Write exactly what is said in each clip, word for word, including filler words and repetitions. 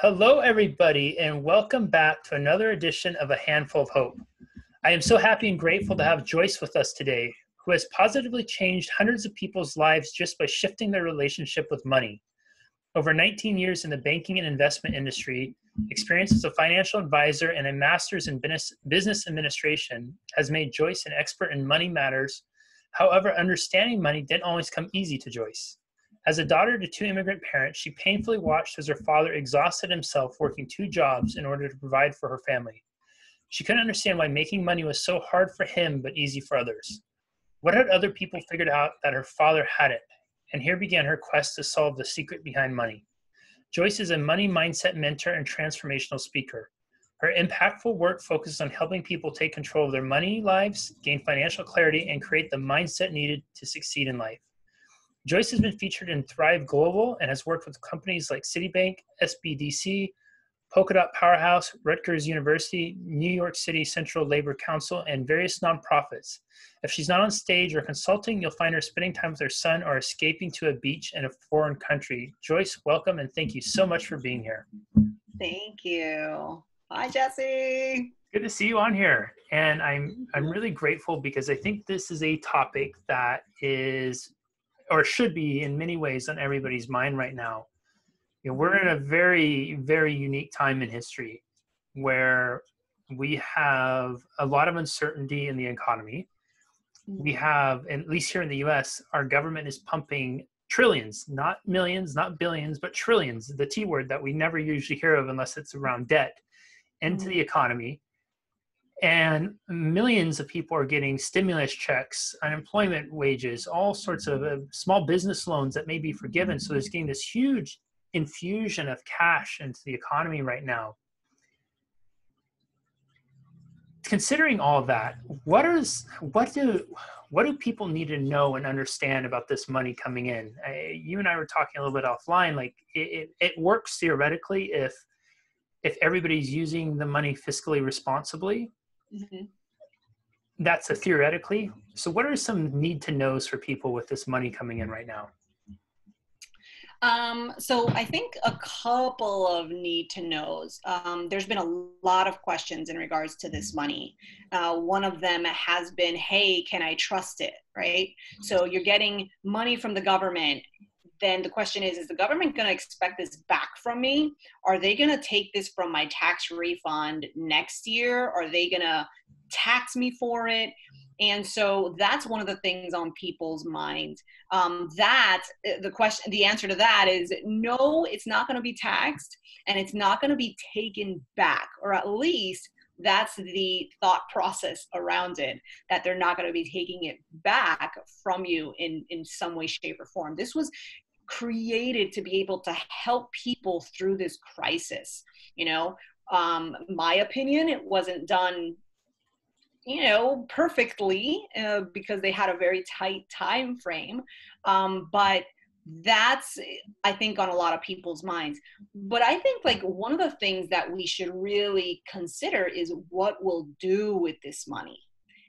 Hello, everybody, and welcome back to another edition of A Handful of Hope. I am so happy and grateful to have Joyce with us today, who has positively changed hundreds of people's lives just by shifting their relationship with money. Over nineteen years in the banking and investment industry, experience as a financial advisor and a master's in business administration has made Joyce an expert in money matters. However, understanding money didn't always come easy to Joyce. As a daughter to two immigrant parents, she painfully watched as her father exhausted himself working two jobs in order to provide for her family. She couldn't understand why making money was so hard for him but easy for others. What had other people figured out that her father hadn't? And here began her quest to solve the secret behind money. Joyce is a money mindset mentor and transformational speaker. Her impactful work focuses on helping people take control of their money lives, gain financial clarity, and create the mindset needed to succeed in life. Joyce has been featured in Thrive Global and has worked with companies like Citibank, S B D C, Polka Dot Powerhouse, Rutgers University, New York City Central Labor Council, and various nonprofits. If she's not on stage or consulting, you'll find her spending time with her son or escaping to a beach in a foreign country. Joyce, welcome, and thank you so much for being here. Thank you. Hi, Jesse. Good to see you on here. And I'm, I'm really grateful because I think this is a topic that is or should be in many ways on everybody's mind right now. You know, we're in a very, very unique time in history where we have a lot of uncertainty in the economy. We have, at least here in the U S, our government is pumping trillions, not millions, not billions, but trillions, the T word that we never usually hear of unless it's around debt, into the economy. And millions of people are getting stimulus checks, unemployment wages, all sorts of uh, small business loans that may be forgiven. So there's getting this huge infusion of cash into the economy right now. Considering all that, what is what do what do people need to know and understand about this money coming in? Uh, you and I were talking a little bit offline. Like it, it, it works theoretically if if everybody's using the money fiscally responsibly. Mm-hmm. That's a theoretically. So what are some need to knows for people with this money coming in right now? Um, so I think a couple of need to knows. Um, there's been a lot of questions in regards to this money. Uh, one of them has been, hey, can I trust it, right? So you're getting money from the government. Then the question is, is the government going to expect this back from me? Are they going to take this from my tax refund next year? Are they going to tax me for it? And so that's one of the things on people's minds. Um, that the question, the answer to that is no, it's not going to be taxed and it's not going to be taken back, or at least that's the thought process around it, that they're not going to be taking it back from you in, in some way, shape, or form. This was created to be able to help people through this crisis. You know, um, my opinion, it wasn't done, you know, perfectly uh, because they had a very tight time frame. Um, but that's, I think, on a lot of people's minds. But I think like one of the things that we should really consider is what we'll do with this money.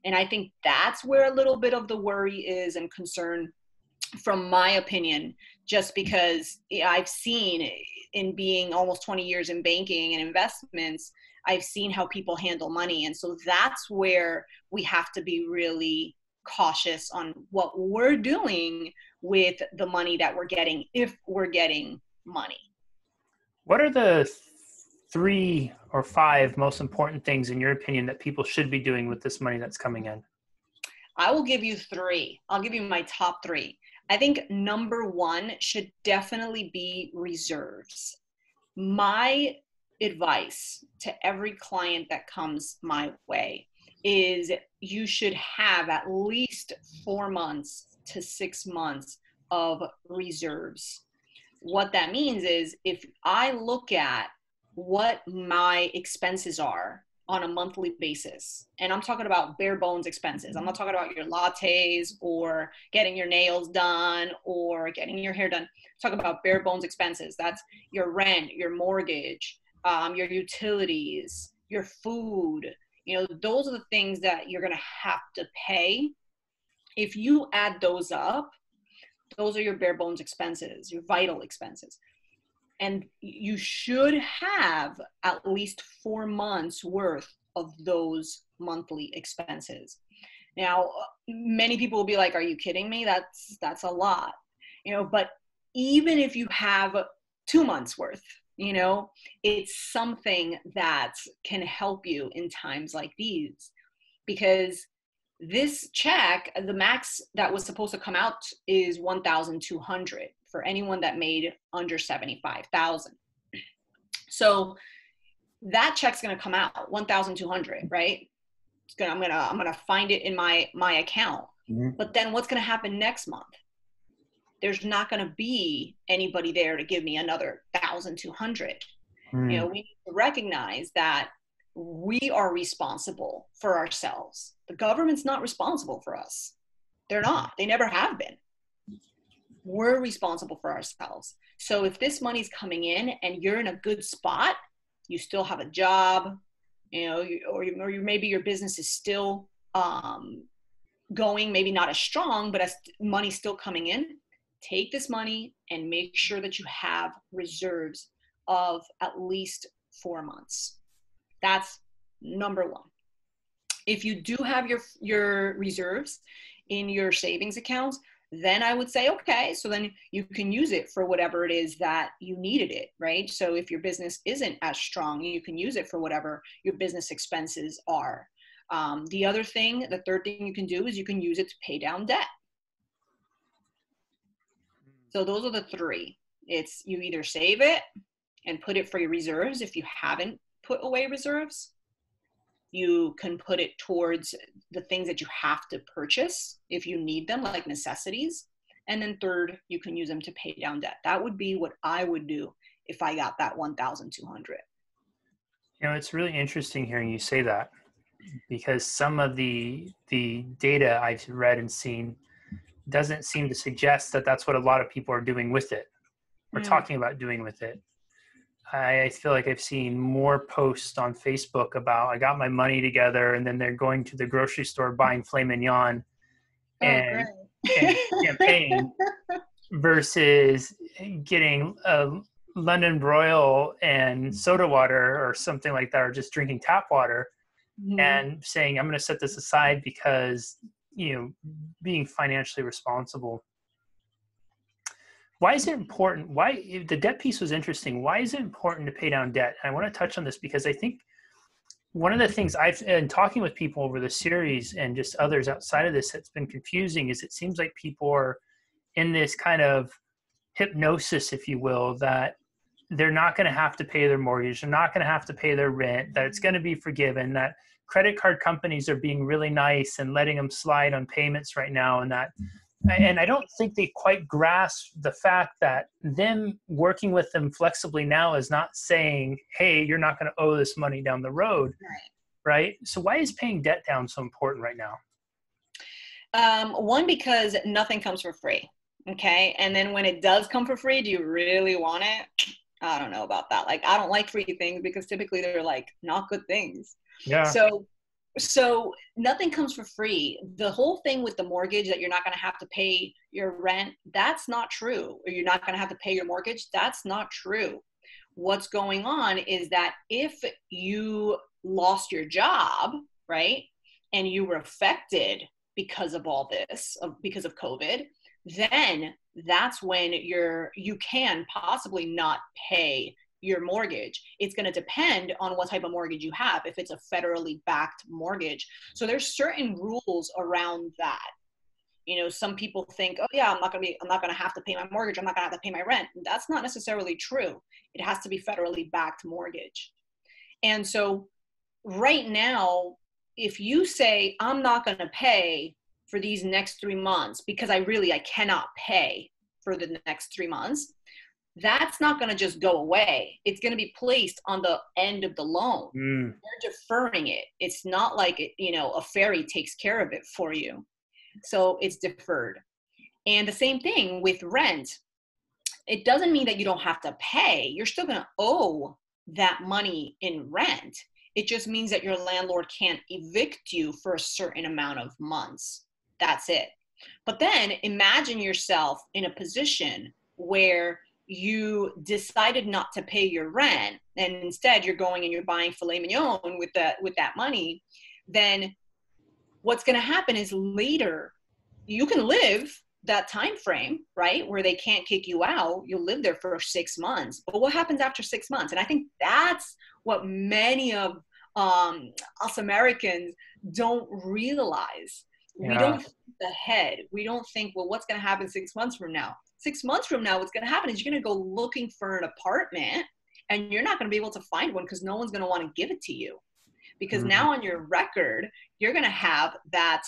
And I think that's where a little bit of the worry is and concern, from my opinion, just because I've seen in being almost twenty years in banking and investments, I've seen how people handle money. And so that's where we have to be really cautious on what we're doing with the money that we're getting, if we're getting money. What are the three or five most important things, in your opinion, that people should be doing with this money that's coming in? I will give you three. I'll give you my top three. I think number one should definitely be reserves. My advice to every client that comes my way is you should have at least four months to six months of reserves. What that means is if I look at what my expenses are on a monthly basis, and I'm talking about bare bones expenses. I'm not talking about your lattes or getting your nails done or getting your hair done. Talk about bare bones expenses. That's your rent, your mortgage, um, your utilities, your food. You know, those are the things that you're going to have to pay. If you add those up, those are your bare bones expenses, your vital expenses. And you should have at least four months worth of those monthly expenses. Now, many people will be like, are you kidding me? That's, that's a lot, you know, but even if you have two months worth, you know, it's something that can help you in times like these, because this check, the max that was supposed to come out is one thousand two hundred dollars for anyone that made under seventy-five thousand dollars. So that check's going to come out one thousand two hundred dollars, right? It's gonna, I'm going to, I'm going to find it in my, my account, mm-hmm. But then what's going to happen next month? There's not going to be anybody there to give me another one thousand two hundred dollars. Mm. You know, we need to recognize that we are responsible for ourselves. The government's not responsible for us. They're not. They never have been. We're responsible for ourselves. So if this money's coming in and you're in a good spot, you still have a job, you know, or, you, or you, maybe your business is still um, going, maybe not as strong, but as money's still coming in, take this money and make sure that you have reserves of at least four months. That's number one. If you do have your, your reserves in your savings accounts, then I would say, okay, so then you can use it for whatever it is that you needed it, right? So if your business isn't as strong, you can use it for whatever your business expenses are. Um, the other thing, the third thing you can do is you can use it to pay down debt. So those are the three. It's you either save it and put it for your reserves if you haven't put away reserves. You can put it towards the things that you have to purchase if you need them, like necessities. And then third, you can use them to pay down debt. That would be what I would do if I got that one thousand two hundred dollars. You know, it's really interesting hearing you say that, because some of the the data I've read and seen doesn't seem to suggest that that's what a lot of people are doing with it, or mm. talking about doing with it. I, I feel like I've seen more posts on Facebook about, I got my money together, and then they're going to the grocery store buying filet mignon oh, and, and champagne versus getting a London broil and soda water or something like that, or just drinking tap water mm. and saying, I'm going to set this aside because, you know, being financially responsible. Why is it important? Why the debt piece was interesting. Why is it important to pay down debt? And I want to touch on this because I think one of the things I've been talking with people over the series and just others outside of this that's been confusing is it seems like people are in this kind of hypnosis, if you will, that they're not going to have to pay their mortgage. They're not going to have to pay their rent, that it's going to be forgiven, that credit card companies are being really nice and letting them slide on payments right now. And that, and I don't think they quite grasp the fact that them working with them flexibly now is not saying, hey, you're not going to owe this money down the road. Right. Right. So why is paying debt down so important right now? Um, one, because nothing comes for free. Okay. And then when it does come for free, do you really want it? I don't know about that. Like, I don't like free things because typically they're like not good things. Yeah. So, so nothing comes for free. The whole thing with the mortgage that you're not going to have to pay your rent, that's not true. Or you're not going to have to pay your mortgage, that's not true. What's going on is that if you lost your job, right, and you were affected because of all this, because of COVID, then that's when you're, you can possibly not pay your mortgage. It's going to depend on what type of mortgage you have, if it's a federally backed mortgage. So there's certain rules around that. You know, some people think, oh yeah, I'm not going to be, I'm not going to have to pay my mortgage. I'm not going to have to pay my rent. That's not necessarily true. It has to be federally backed mortgage. And so right now, if you say, I'm not going to pay for these next three months because I really, I cannot pay for the next three months, that's not going to just go away. It's going to be placed on the end of the loan. Mm. They're deferring it. It's not like, it, you know, a fairy takes care of it for you. So it's deferred. And the same thing with rent. It doesn't mean that you don't have to pay. You're still going to owe that money in rent. It just means that your landlord can't evict you for a certain amount of months. That's it. But then imagine yourself in a position where you decided not to pay your rent, and instead you're going and you're buying filet mignon with that, with that money, then what's going to happen is later you can live that time frame, right, where they can't kick you out. You'll live there for six months. But what happens after six months? And I think that's what many of um, us Americans don't realize. Yeah. We don't think ahead. We don't think, well, what's going to happen six months from now? Six months from now, what's going to happen is you're going to go looking for an apartment, and you're not going to be able to find one because no one's going to want to give it to you. Because mm-hmm. now on your record, you're going to have that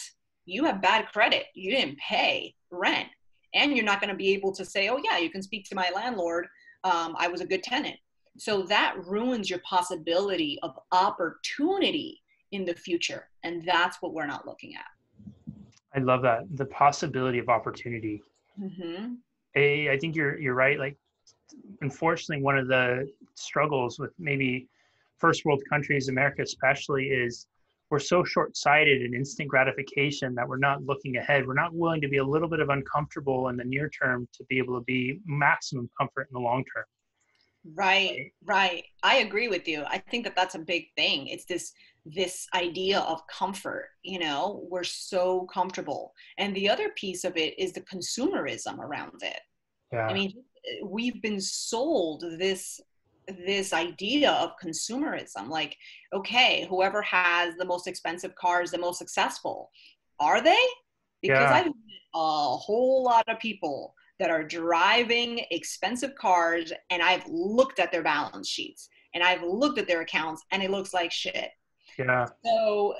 you have bad credit. You didn't pay rent. And you're not going to be able to say, oh, yeah, you can speak to my landlord. Um, I was a good tenant. So that ruins your possibility of opportunity in the future. And that's what we're not looking at. I love that. The possibility of opportunity. Mm-hmm. I, I think you're you're right. Like, unfortunately, one of the struggles with maybe first world countries, America especially, is we're so short-sighted in instant gratification that we're not looking ahead. We're not willing to be a little bit of uncomfortable in the near term to be able to be maximum comfort in the long term. Right, right. I agree with you. I think that that's a big thing. It's this this idea of comfort, you know, we're so comfortable. And the other piece of it is the consumerism around it. Yeah. I mean, we've been sold this this idea of consumerism, like, okay, whoever has the most expensive car is the most successful. Are they? Because yeah. I've met a whole lot of people that are driving expensive cars, and I've looked at their balance sheets and I've looked at their accounts, and it looks like shit. Yeah. So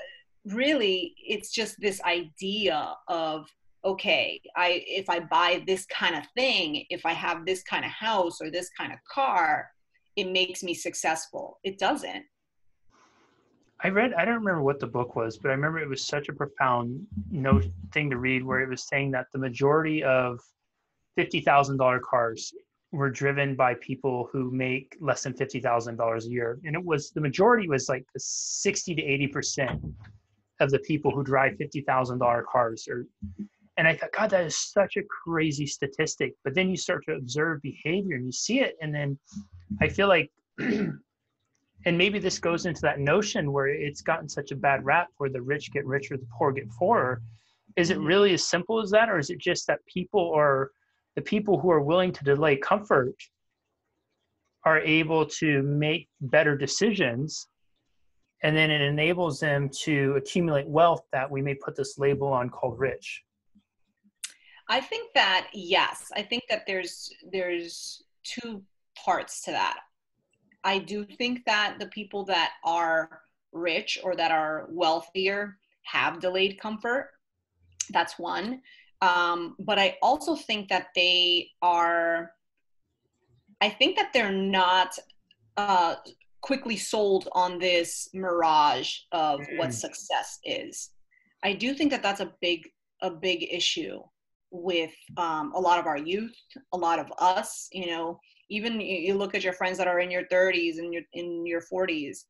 really, it's just this idea of, okay, I if I buy this kind of thing, if I have this kind of house or this kind of car, it makes me successful. It doesn't. I read, I don't remember what the book was, but I remember it was such a profound note thing to read, where it was saying that the majority of fifty thousand dollars cars were driven by people who make less than fifty thousand dollars a year. And it was, the majority was like the sixty to eighty percent of the people who drive fifty thousand dollars cars. Or, and I thought, God, that is such a crazy statistic. But then you start to observe behavior and you see it. And then I feel like, and maybe this goes into that notion where it's gotten such a bad rap, where the rich get richer, the poor get poorer. Is it really as simple as that? Or is it just that people are, the people who are willing to delay comfort are able to make better decisions, and then it enables them to accumulate wealth that we may put this label on called rich? I think that, yes, I think that there's there's two parts to that. I do think that the people that are rich or that are wealthier have delayed comfort. That's one. Um, but I also think that they are, I think that they're not uh, quickly sold on this mirage of what success is. I do think that that's a big, a big issue with um, a lot of our youth, a lot of us, you know, even you look at your friends that are in your thirties and your, in your forties.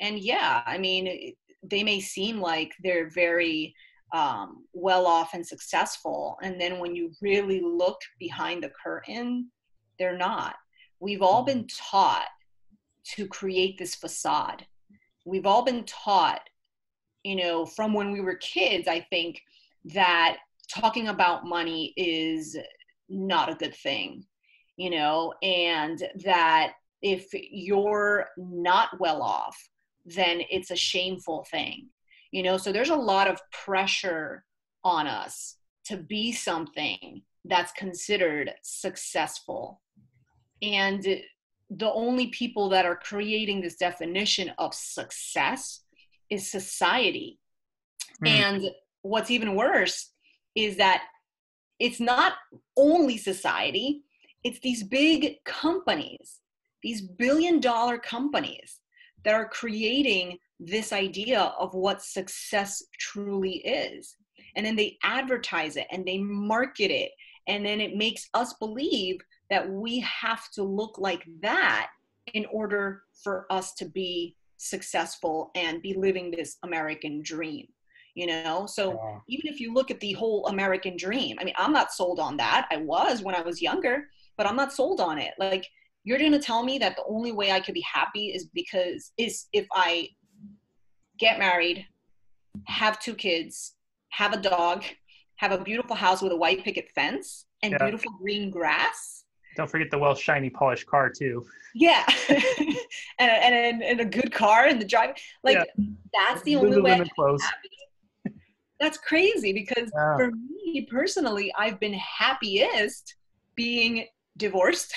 And yeah, I mean, they may seem like they're very, um, well off and successful. And then when you really look behind the curtain, they're not. We've all been taught to create this facade. We've all been taught, you know, from when we were kids, I think that talking about money is not a good thing, you know, and that if you're not well off, then it's a shameful thing. You know, so there's a lot of pressure on us to be something that's considered successful. And the only people that are creating this definition of success is society. Mm. And what's even worse is that it's not only society, it's these big companies, these billion dollar companies that are creating this idea of what success truly is. And then they advertise it and they market it. And then it makes us believe that we have to look like that in order for us to be successful and be living this American dream, you know? So yeah. Even if you look at the whole American dream, I mean, I'm not sold on that. I was when I was younger, but I'm not sold on it. Like, you're going to tell me that the only way I could be happy is because is if I get married, have two kids, have a dog, have a beautiful house with a white picket fence and yeah. beautiful green grass. Don't forget the well, shiny, polished car too. Yeah. and, and, and a good car and the drive. Like yeah. that's the only way I can be happy. That's crazy because yeah. for me personally, I've been happiest being divorced,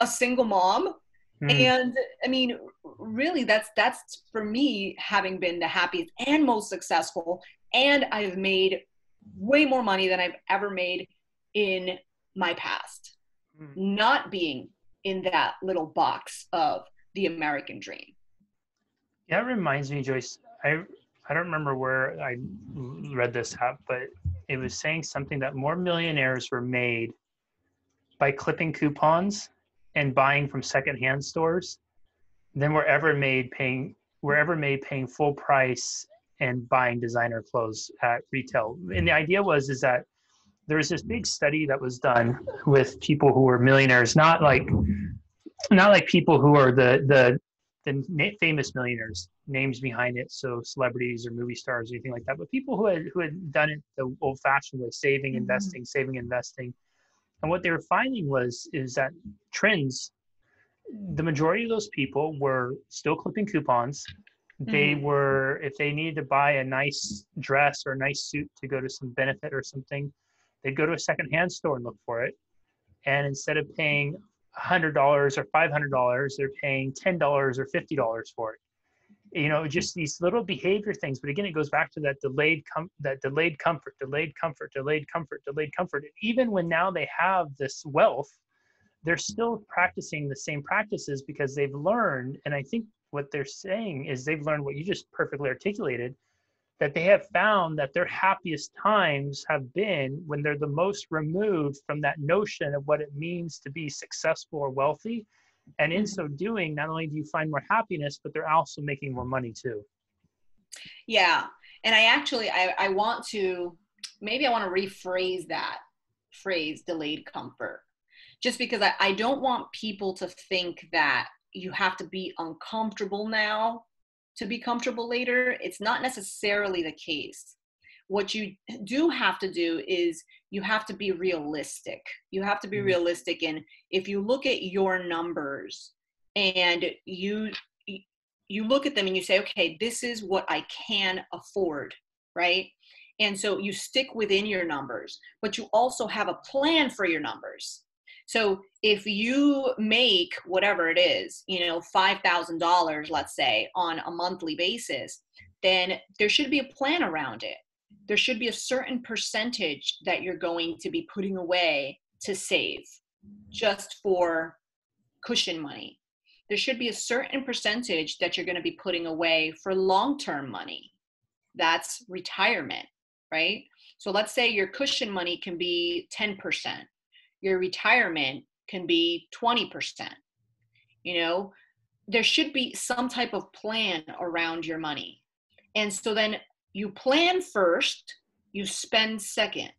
a single mom. Mm. And I mean, really that's, that's for me having been the happiest and most successful. And I've made way more money than I've ever made in my past, mm. not being in that little box of the American dream. Yeah, it reminds me, Joyce, I, I don't remember where I read this up, but it was saying something that more millionaires were made by clipping coupons and buying from secondhand stores than were ever made paying, were ever made paying full price and buying designer clothes at retail. And the idea was, is that there was this big study that was done with people who were millionaires, not like, not like people who are the, the, the famous millionaires, names behind it. So celebrities or movie stars or anything like that, but people who had, who had done it the old fashioned way, saving, mm-hmm. investing, saving, investing. And what they were finding was, is that trends, the majority of those people were still clipping coupons. They mm-hmm. were, if they needed to buy a nice dress or a nice suit to go to some benefit or something, they'd go to a secondhand store and look for it. And instead of paying one hundred dollars or five hundred dollars, they're paying ten dollars or fifty dollars for it. You know, just these little behavior things. But again, it goes back to that delayed, com- that delayed comfort, delayed comfort, delayed comfort, delayed comfort. And even when now they have this wealth, they're still practicing the same practices because they've learned. And I think what they're saying is they've learned what you just perfectly articulated, that they have found that their happiest times have been when they're the most removed from that notion of what it means to be successful or wealthy. And in so doing, not only do you find more happiness, but they're also making more money too. Yeah. And I actually, I, I want to, maybe I want to rephrase that phrase, delayed comfort, just because I, I don't want people to think that you have to be uncomfortable now to be comfortable later. It's not necessarily the case. What you do have to do is you have to be realistic. You have to be mm-hmm. realistic. And if you look at your numbers and you, you look at them and you say, okay, this is what I can afford, right? And so you stick within your numbers, but you also have a plan for your numbers. So if you make whatever it is, you know, five thousand dollars, let's say, on a monthly basis, then there should be a plan around it. There should be a certain percentage that you're going to be putting away to save just for cushion money. There should be a certain percentage that you're going to be putting away for long-term money. That's retirement, right? So let's say your cushion money can be ten percent. Your retirement can be twenty percent. You know, there should be some type of plan around your money. And so then you plan first, you spend second.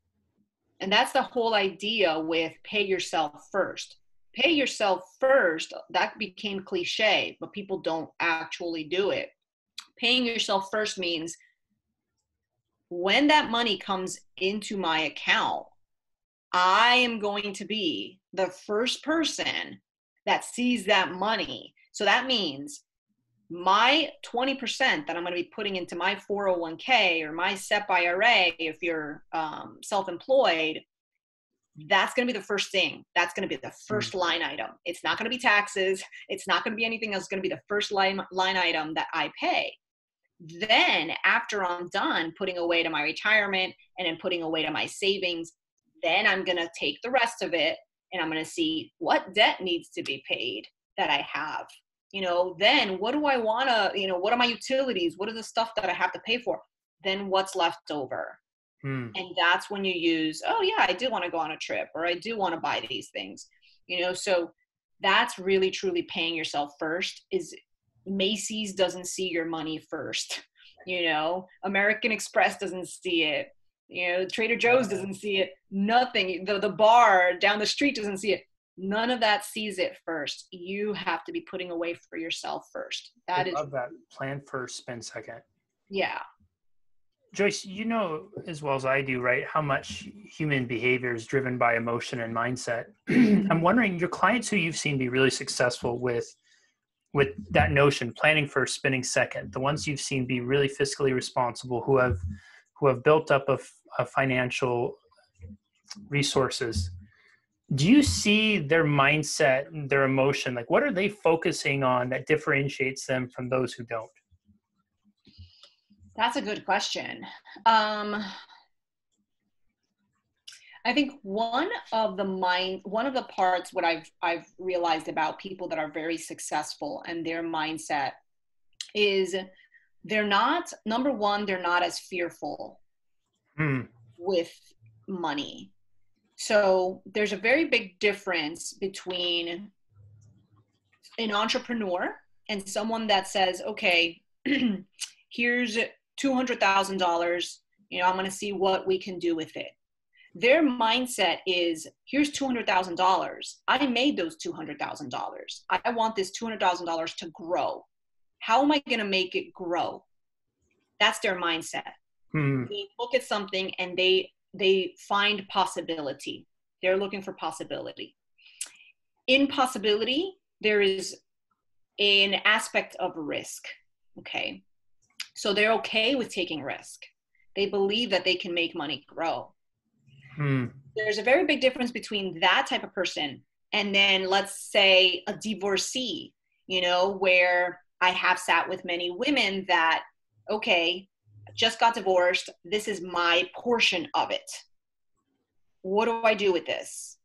And that's the whole idea with pay yourself first. Pay yourself first, that became cliche, but people don't actually do it. Paying yourself first means when that money comes into my account, I am going to be the first person that sees that money. So that means my twenty percent that I'm going to be putting into my four oh one k or my S E P I R A, if you're um, self-employed, that's going to be the first thing. That's going to be the first line item. It's not going to be taxes. It's not going to be anything else. It's going to be the first line, line item that I pay. Then after I'm done putting away to my retirement and then putting away to my savings, then I'm going to take the rest of it and I'm going to see what debt needs to be paid that I have. You know, then what do I want to, you know, what are my utilities? What are the stuff that I have to pay for? Then what's left over? Hmm. And that's when you use, oh yeah, I do want to go on a trip or I do want to buy these things, you know? So that's really, truly paying yourself first. Is Macy's doesn't see your money first, you know, American Express doesn't see it. You know, Trader Joe's doesn't see it, nothing. The, the bar down the street doesn't see it. None of that sees it first. You have to be putting away for yourself first. That I is love that. Plan first, spend second. Yeah. Joyce, you know as well as I do, right, how much human behavior is driven by emotion and mindset. I'm wondering, your clients who you've seen be really successful with with that notion, planning first, spending second, the ones you've seen be really fiscally responsible, who have who have built up a, a financial resources, do you see their mindset and their emotion? Like, what are they focusing on that differentiates them from those who don't? That's a good question. Um, I think one of the mind, one of the parts what I've, I've realized about people that are very successful and their mindset is they're not, number one, they're not as fearful mm. with money. So there's a very big difference between an entrepreneur and someone that says, okay, here's two hundred thousand dollars, you know, I'm going to see what we can do with it. Their mindset is, here's two hundred thousand dollars. I made those two hundred thousand dollars. I want this two hundred thousand dollars to grow. How am I going to make it grow? That's their mindset. Hmm. They look at something and they They find possibility. They're looking for possibility. In possibility, there is an aspect of risk, okay? So they're okay with taking risk. They believe that they can make money grow. Hmm. There's a very big difference between that type of person and then, let's say, a divorcee, you know, where I have sat with many women that, okay, just got divorced. This is my portion of it. What do I do with this?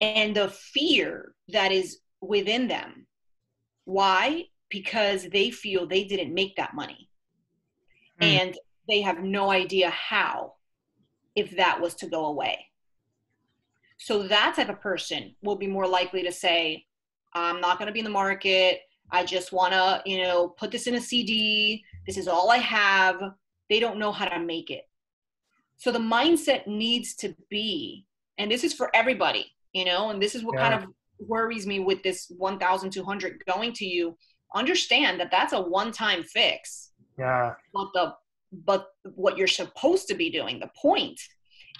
And the fear that is within them. Why? Because they feel they didn't make that money. Mm. And they have no idea how, if that was to go away. So that type of person will be more likely to say, I'm not going to be in the market. I just want to, you know, put this in a C D. This is all I have. They don't know how to make it. So the mindset needs to be, and this is for everybody, you know, and this is what yeah. kind of worries me with this one thousand two hundred going to you. Understand that that's a one-time fix. Yeah. But the, but what you're supposed to be doing, the point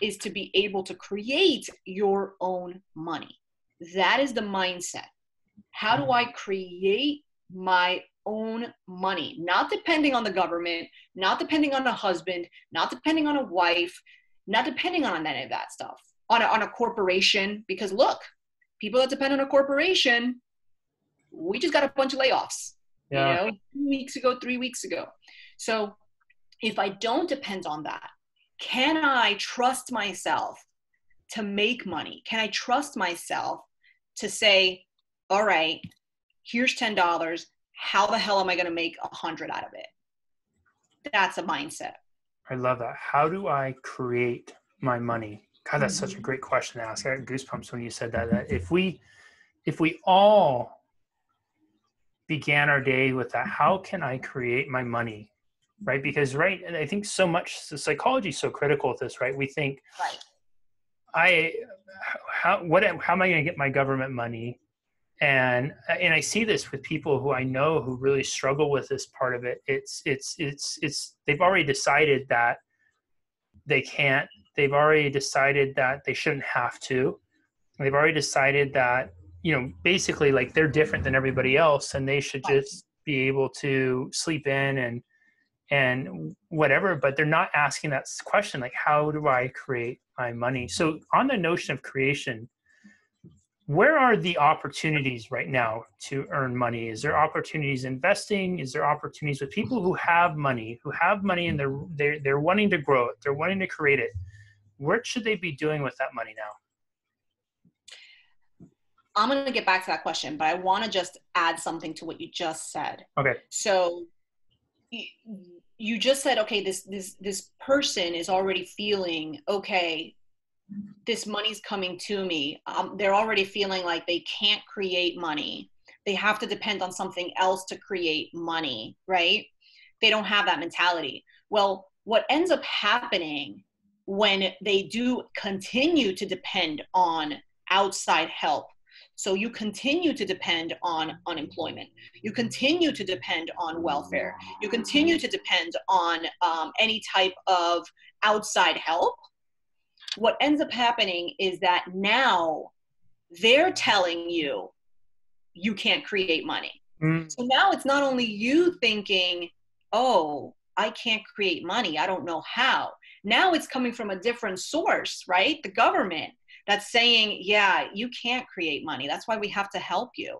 is to be able to create your own money. That is the mindset. How do I create my own money? Not depending on the government, not depending on a husband, not depending on a wife, not depending on any of that stuff, on a, on a corporation. Because look, people that depend on a corporation, we just got a bunch of layoffs, yeah. you know, two weeks ago, three weeks ago. So if I don't depend on that, can I trust myself to make money? Can I trust myself to say, all right, here's ten dollars. How the hell am I going to make a hundred out of it? That's a mindset. I love that. How do I create my money? God, that's mm-hmm. such a great question to ask. I got goosebumps when you said that, that if we, if we all began our day with that, how can I create my money? Right? Because right. And I think so much the psychology is so critical with this, right? We think right. I, how, what, how am I going to get my government money? And, and I see this with people who I know who really struggle with this part of it. It's, it's, it's, it's, they've already decided that they can't, they've already decided that they shouldn't have to, they've already decided that, you know, basically like they're different than everybody else and they should just be able to sleep in and, and whatever, but they're not asking that question. Like, how do I create my money? So on the notion of creation, where are the opportunities right now to earn money? Is there opportunities investing? Is there opportunities with people who have money, who have money and they're, they're, they're wanting to grow it, they're wanting to create it? What should they be doing with that money now? I'm going to get back to that question, but I want to just add something to what you just said. Okay. So you just said, okay, this, this, this person is already feeling, okay, this money's coming to me. Um, they're already feeling like they can't create money. They have to depend on something else to create money, right? They don't have that mentality. Well, what ends up happening when they do continue to depend on outside help, So you continue to depend on unemployment. You continue to depend on welfare. You continue to depend on um, any type of outside help. What ends up happening is that now they're telling you, you can't create money. Mm. So now it's not only you thinking, oh, I can't create money, I don't know how. Now it's coming from a different source, right? The government that's saying, yeah, you can't create money. That's why we have to help you.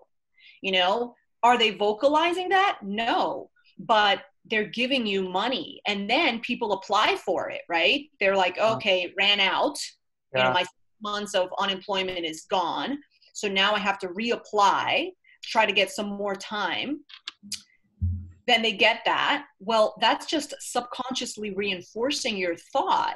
You know, are they vocalizing that? No, but they're giving you money. And then people apply for it, right? They're like, okay, it ran out. Yeah. You know, my six months of unemployment is gone. So now I have to reapply, try to get some more time. Then they get that. Well, that's just subconsciously reinforcing your thought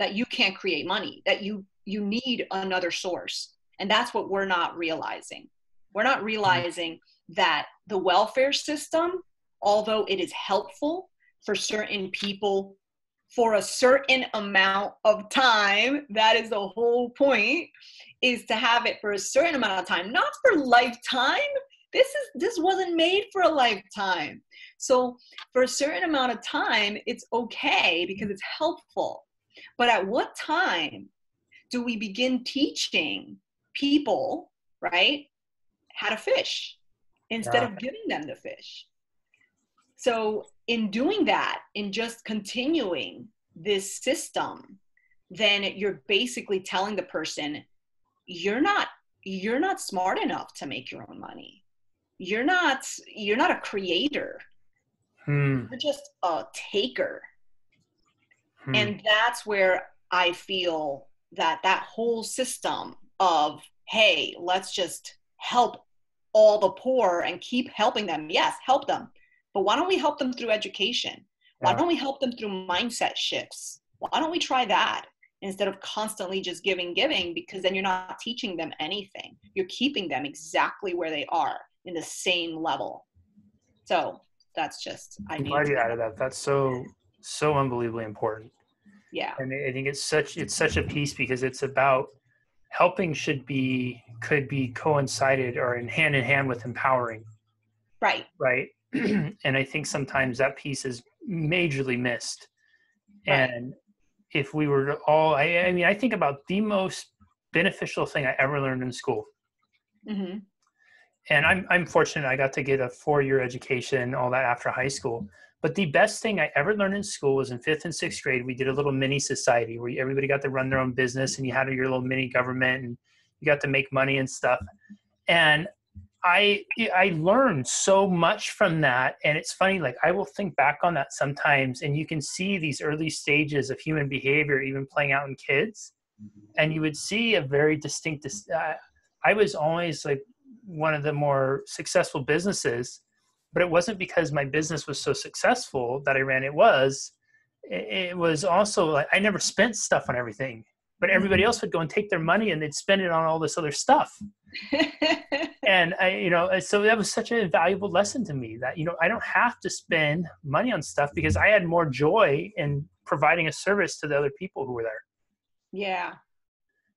that you can't create money, that you, you need another source. And that's what we're not realizing. We're not realizing that the welfare system, although it is helpful for certain people for a certain amount of time, that is the whole point, is to have it for a certain amount of time, not for lifetime. This is, this wasn't made for a lifetime. So for a certain amount of time, it's okay because it's helpful. But at what time do we begin teaching people, right, how to fish instead yeah. of giving them the fish? So in doing that, in just continuing this system, then you're basically telling the person, you're not, you're not smart enough to make your own money. You're not, you're not a creator. Hmm. You're just a taker. Hmm. And that's where I feel that that whole system of, hey, let's just help all the poor and keep helping them. Yes, help them. But why don't we help them through education? Why don't we help them through mindset shifts? Why don't we try that instead of constantly just giving, giving, because then you're not teaching them anything. You're keeping them exactly where they are in the same level. So that's just, I I'm glad you added that. That's so, so unbelievably important. Yeah. And I think it's such, it's such a piece because it's about helping should be, could be coincided or in hand in hand with empowering. Right. Right. And I think sometimes that piece is majorly missed. Right. And if we were to all, I, I mean, I think about the most beneficial thing I ever learned in school. Mm-hmm. And I'm, I'm fortunate I got to get a four-year education, all that after high school. But the best thing I ever learned in school was in fifth and sixth grade, we did a little mini society where everybody got to run their own business and you had your little mini government and you got to make money and stuff. And I I learned so much from that. And it's funny, like I will think back on that sometimes and you can see these early stages of human behavior even playing out in kids. And you would see a very distinct, uh, I was always like one of the more successful businesses, but it wasn't because my business was so successful that I ran it was. It was also like I never spent stuff on everything. But everybody else would go and take their money and they'd spend it on all this other stuff. And I, you know, so that was such a valuable lesson to me that, you know, I don't have to spend money on stuff because I had more joy in providing a service to the other people who were there. Yeah.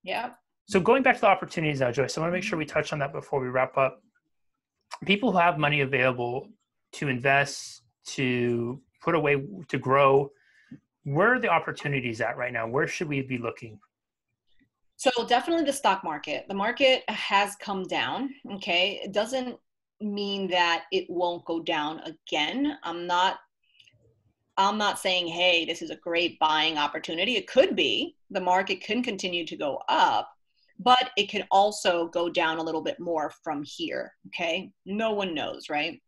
Yeah. So going back to the opportunities now, Joyce, I want to make sure we touch on that before we wrap up. People who have money available to invest, to put away, to grow, where are the opportunities at right now? Where should we be looking? So definitely the stock market. The market has come down, okay? It doesn't mean that it won't go down again. I'm not, I'm not saying, hey, this is a great buying opportunity. It could be. The market can continue to go up, but it can also go down a little bit more from here, okay? No one knows, right?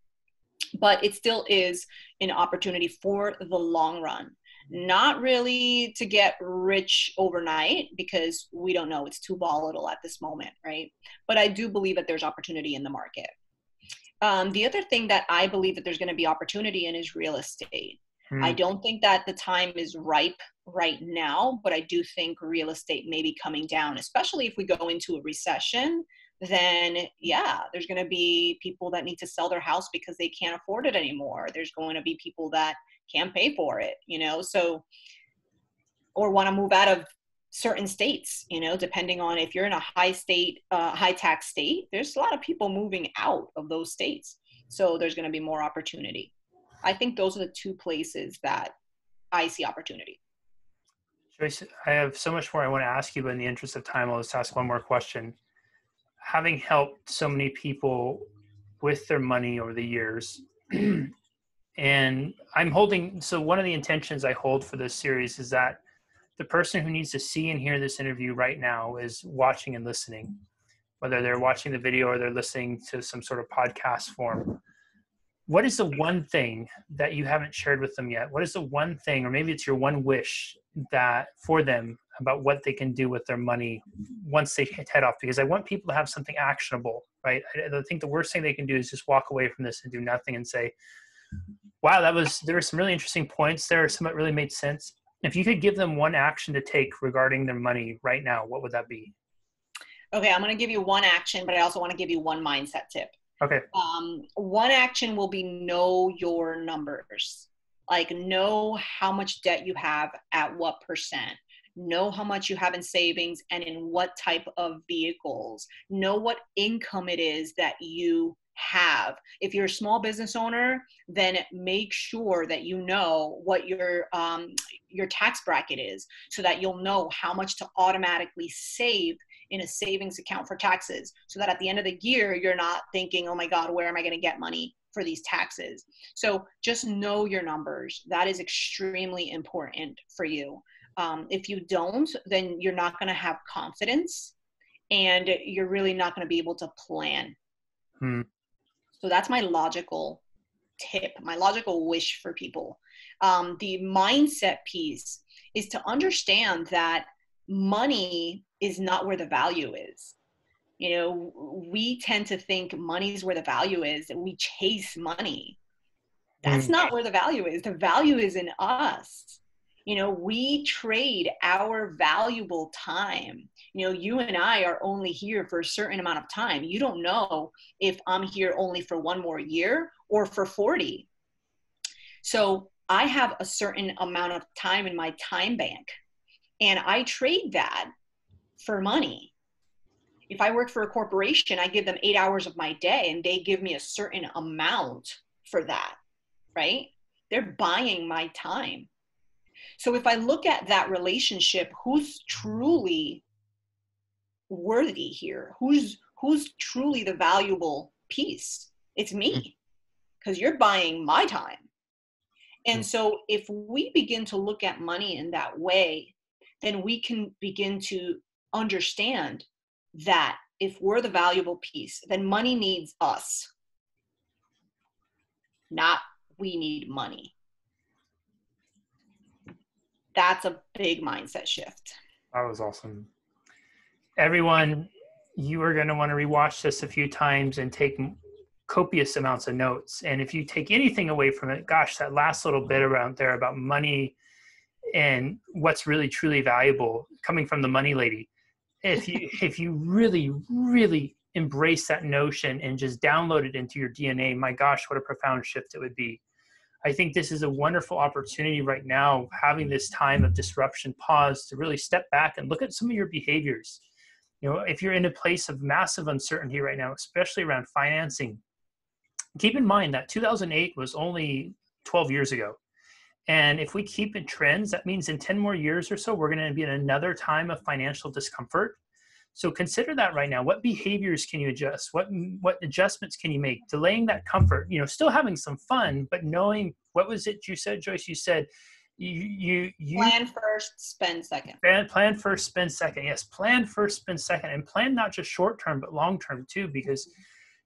But it still is an opportunity for the long run. Not really to get rich overnight because we don't know. It's too volatile at this moment, right? But I do believe that there's opportunity in the market. Um, the other thing that I believe that there's going to be opportunity in is real estate. Hmm. I don't think that the time is ripe right now, but I do think real estate may be coming down, especially if we go into a recession. Then yeah, there's going to be people that need to sell their house because they can't afford it anymore. There's going to be people that can't pay for it, you know, so, or want to move out of certain states, you know, depending on if you're in a high state, uh, high tax state, there's a lot of people moving out of those states. So there's going to be more opportunity. I think those are the two places that I see opportunity. Joyce, I have so much more I want to ask you, but in the interest of time, I'll just ask one more question. Having helped so many people with their money over the years, and I'm holding, so one of the intentions I hold for this series is that the person who needs to see and hear this interview right now is watching and listening, whether they're watching the video or they're listening to some sort of podcast form. What is the one thing that you haven't shared with them yet? What is the one thing, or maybe it's your one wish that for them about what they can do with their money once they head off? Because I want people to have something actionable, right? I, I think the worst thing they can do is just walk away from this and do nothing and say, wow, that was, there were some really interesting points there. Some that really made sense. If you could give them one action to take regarding their money right now, what would that be? Okay, I'm going to give you one action, but I also want to give you one mindset tip. Okay. Um, one action will be know your numbers. Like, know how much debt you have at what percent. Know how much you have in savings and in what type of vehicles. Know what income it is that you have. If you're a small business owner, then make sure that you know what your um, your tax bracket is, so that you'll know how much to automatically save in a savings account for taxes, so that at the end of the year, you're not thinking, oh my God, where am I going to get money for these taxes? So just know your numbers. That is extremely important for you. Um, if you don't, then you're not going to have confidence, and you're really not going to be able to plan. Hmm. So that's my logical tip, my logical wish for people. Um, the mindset piece is to understand that money is not where the value is. You know, we tend to think money's where the value is. We chase money. That's mm. not where the value is. The value is in us. You know, we trade our valuable time. You know, you and I are only here for a certain amount of time. You don't know if I'm here only for one more year or for forty. So I have a certain amount of time in my time bank, and I trade that for money. If I work for a corporation, I give them eight hours of my day, and they give me a certain amount for that, right? They're buying my time. So if I look at that relationship, who's truly worthy here? Who's, who's truly the valuable piece? It's me, because you're buying my time. And so if we begin to look at money in that way, then we can begin to understand that if we're the valuable piece, then money needs us, not we need money. That's a big mindset shift. That was awesome. Everyone, you are going to want to rewatch this a few times and take copious amounts of notes. And if you take anything away from it, gosh, that last little bit around there about money and what's really truly valuable coming from the money lady. If you, if you really, really embrace that notion and just download it into your D N A, my gosh, what a profound shift it would be. I think this is a wonderful opportunity right now, having this time of disruption pause, to really step back and look at some of your behaviors. You know, if you're in a place of massive uncertainty right now, especially around financing, keep in mind that two thousand eight was only twelve years ago. And if we keep in trends, that means in ten more years or so, we're going to be in another time of financial discomfort. So consider that right now. What behaviors can you adjust? What, what adjustments can you make? Delaying that comfort, you know, still having some fun, but knowing, what was it you said, Joyce? You said you, you, you plan first, spend second. Plan, plan first, spend second. Yes. Plan first, spend second, and plan not just short-term, but long-term too, because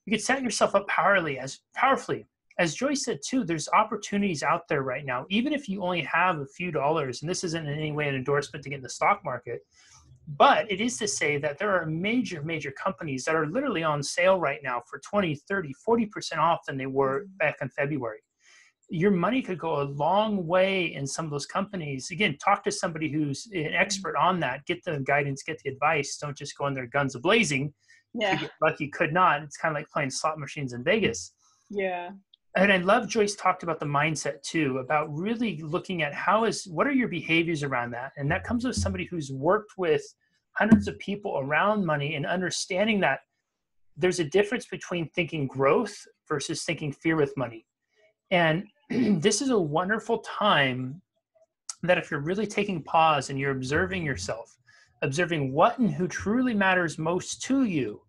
you could set yourself up powerfully as powerfully. As Joyce said too, there's opportunities out there right now, even if you only have a few dollars, and this isn't in any way an endorsement to get in the stock market. But it is to say that there are major, major companies that are literally on sale right now for twenty, thirty, forty percent off than they were back in February. Your money could go a long way in some of those companies. Again, talk to somebody who's an expert on that. Get the guidance, get the advice. Don't just go in there guns a-blazing. Yeah. If you get lucky, could not. It's kind of like playing slot machines in Vegas. Yeah. And I love Joyce talked about the mindset too, about really looking at how is, what are your behaviors around that? And that comes with somebody who's worked with hundreds of people around money and understanding that there's a difference between thinking growth versus thinking fear with money. And this is a wonderful time that if you're really taking pause and you're observing yourself, observing what and who truly matters most to you,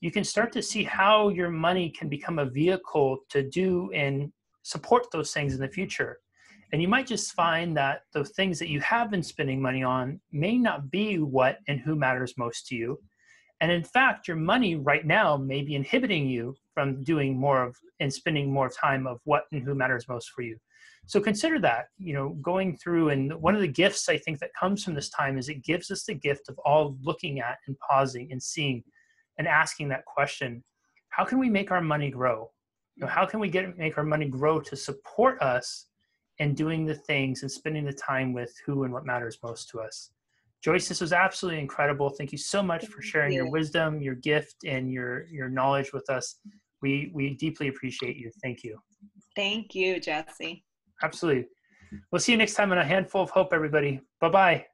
you can start to see how your money can become a vehicle to do and support those things in the future. And you might just find that the things that you have been spending money on may not be what and who matters most to you. And in fact, your money right now may be inhibiting you from doing more of and spending more time of what and who matters most for you. So consider that, you know, going through. And one of the gifts I think that comes from this time is it gives us the gift of all looking at and pausing and seeing and asking that question, how can we make our money grow? You know, how can we get make our money grow to support us in doing the things and spending the time with who and what matters most to us? Joyce, this was absolutely incredible. Thank you so much for sharing your wisdom, your gift, and your, your knowledge with us. We, we deeply appreciate you. Thank you. Thank you, Jesse. Absolutely. We'll see you next time on A Handful of Hope, everybody. Bye-bye.